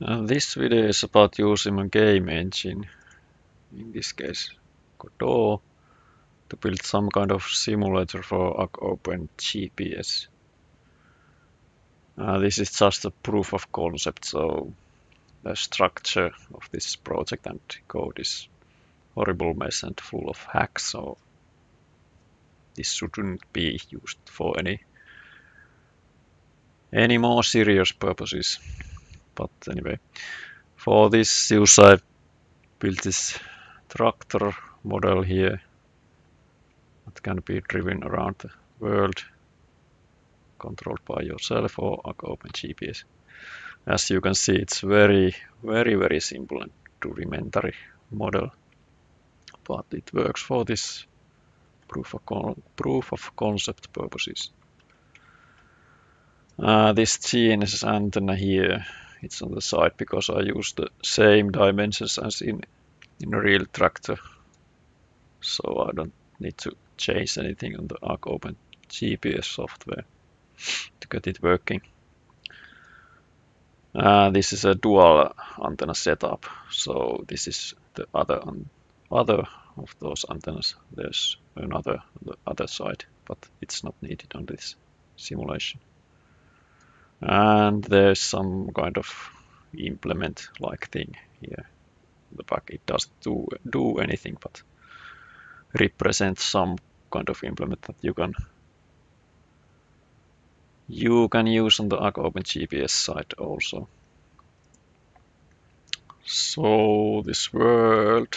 This video is about using a game engine, in this case Godot, to build some kind of simulator for AgOpenGPS. This is just a proof of concept, so the structure of this project and code is horrible mess and full of hacks, so this shouldn't be used for any more serious purposes. But anyway, for this use I built this tractor model here that can be driven around the world, controlled by yourself or AgOpenGPS. As you can see, it's very simple and rudimentary model, but it works for this proof of concept purposes. This GNSS antenna here, it's on the side because I use the same dimensions as in a real tractor, so I don't need to change anything on the AgOpenGPS software to get it working. This is a dual antenna setup, so this is the other of those antennas. There's another on the other side, but it's not needed on this simulation. And there's some kind of implement like thing here in the back. It doesn't do anything but represents some kind of implement that you can use on the AgOpenGPS side also. So this world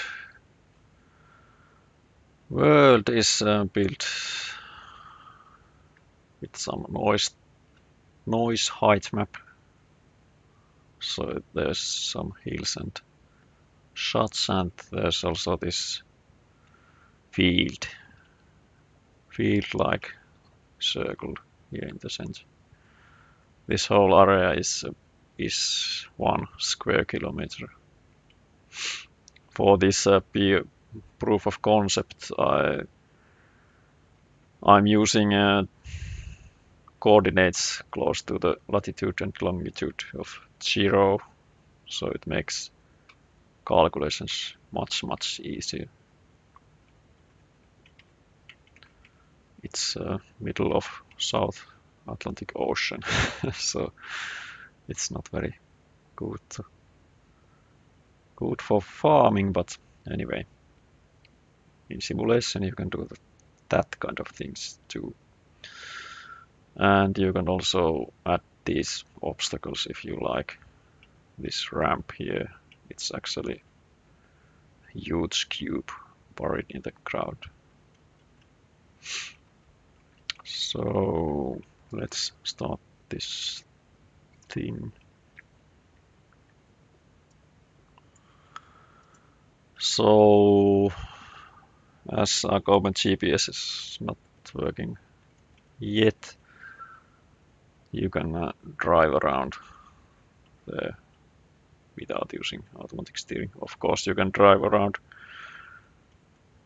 is built with some noise height map, so there's some hills and shots, and there's also this field-like circle here in the center. This whole area is 1 square kilometer. For this proof of concept, I'm using coordinates close to the latitude and longitude of 0, so it makes calculations much easier. It's middle of South Atlantic Ocean, so it's not very good for farming, but anyway, in simulation you can do that kind of things too. And you can also add these obstacles if you like. This ramp here, it's actually a huge cube buried in the ground. So let's start this thing. So as AgOpenGPS is not working yet, you can drive around there without using automatic steering. Of course, you can drive around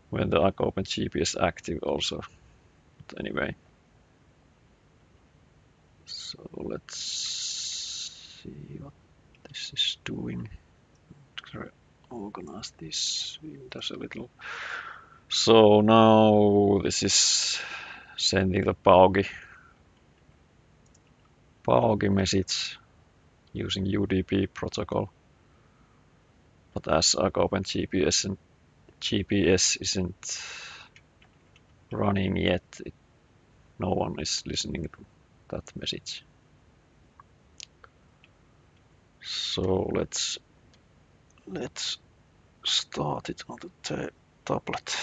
when the AgOpenGPS is active also. But anyway, so let's see what this is doing. Organize these windows a little. So now this is sending the PAOGI message using UDP protocol, but as AgOpenGPS and GPS isn't running yet, no one is listening to that message. So let's start it on the tablet.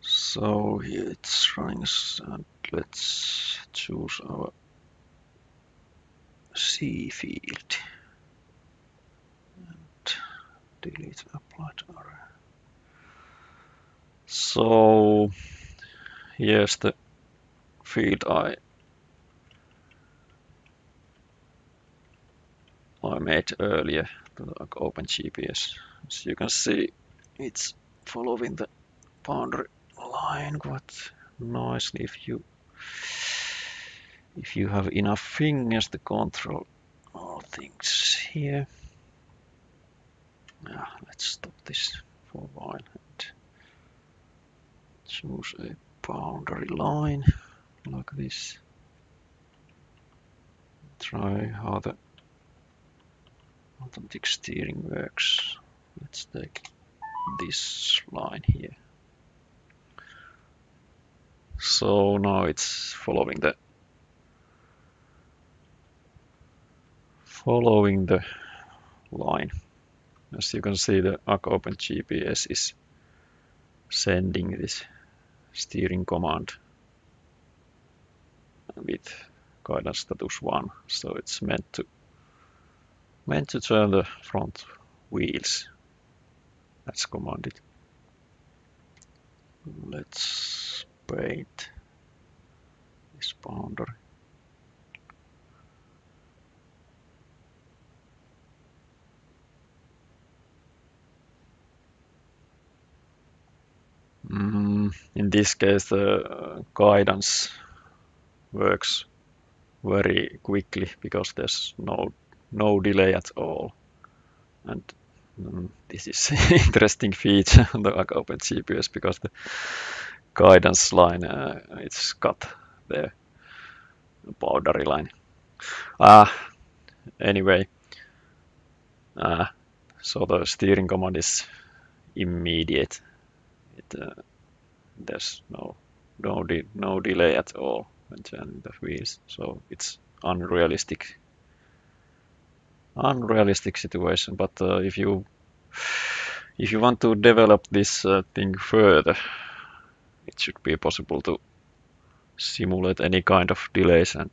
So here it's running, and let's choose our C field and delete applied array. So here's the field I made earlier to the AgOpenGPS. As you can see, it's following the boundary line, what nicely if you have enough fingers to control all things here. Now let's stop this for a while and choose a boundary line like this. Try how the automatic steering works. Let's take this line here. So now it's following the line. As you can see, the AgOpenGPS is sending this steering command with guidance status 1, so it's meant to turn the front wheels. That's commanded. Let's paint this boundary. In this case, the guidance works very quickly because there's no delay at all. And this is interesting feature on the AgOpenGPS because the guidance line, it's cut there, the boundary line. Anyway, so the steering command is immediate. There's no delay at all when turning the wheels, so it's unrealistic situation. But if you want to develop this thing further, it should be possible to simulate any kind of delays and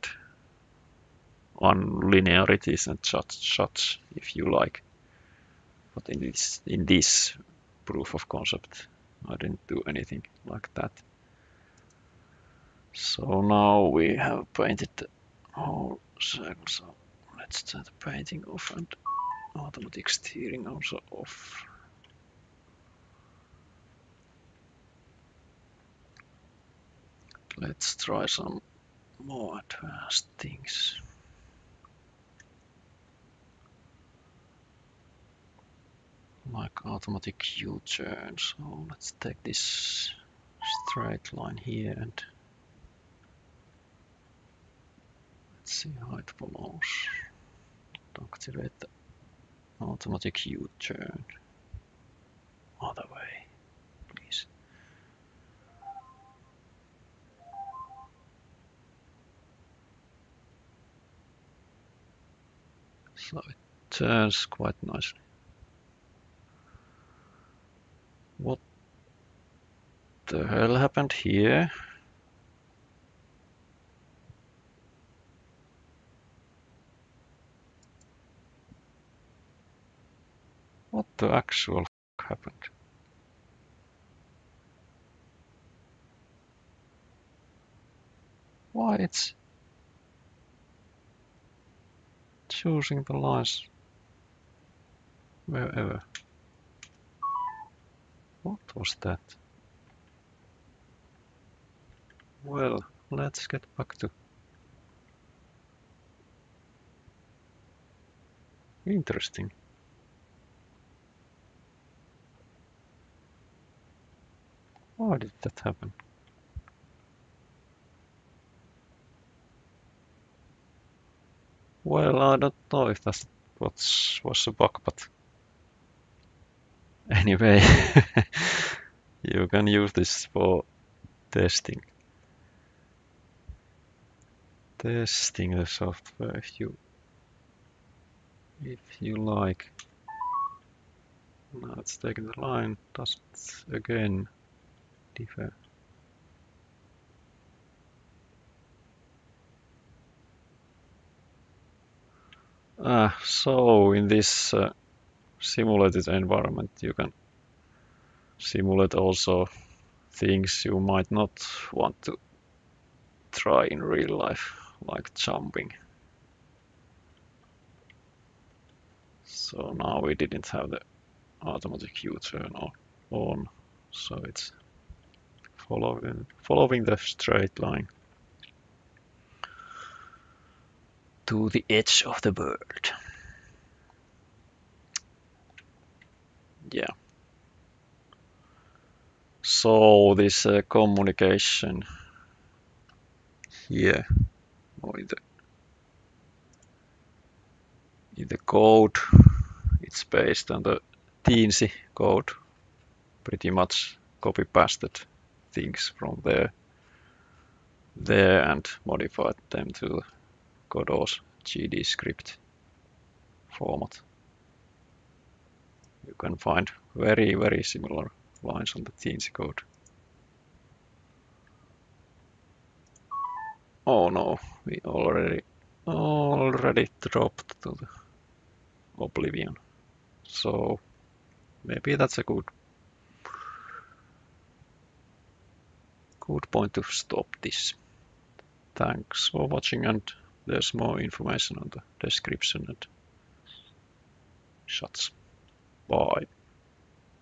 unlinearities and such if you like. But in this proof of concept, I didn't do anything like that. So now we have painted the whole circle. So let's turn the painting off and automatic steering also off. Let's try some more advanced things. Like automatic U-turn. So let's take this straight line here and let's see how it follows. Activate the automatic U-turn. Other way, please. So it turns quite nicely. What the hell happened here? What the actual f*** happened? Why it's choosing the lines wherever? What was that? Well, let's get back to... Interesting. Why did that happen? Well, I don't know if that was a bug, but... Anyway, you can use this for testing the software if you like. Now it's taking the line. Does it again differ? So in this simulated environment, you can simulate also things you might not want to try in real life, like jumping. So now we didn't have the automatic U-turn on, so it's following the straight line. To the edge of the world. Yeah. So this communication here in the code, it's based on the Teensy code, pretty much copy pasted things from there and modified them to Godot's GDScript format. You can find very, very similar lines on the Teensy code. Oh no, we already dropped to the oblivion. So maybe that's a good point to stop this. Thanks for watching, and there's more information on the description and such. Bye.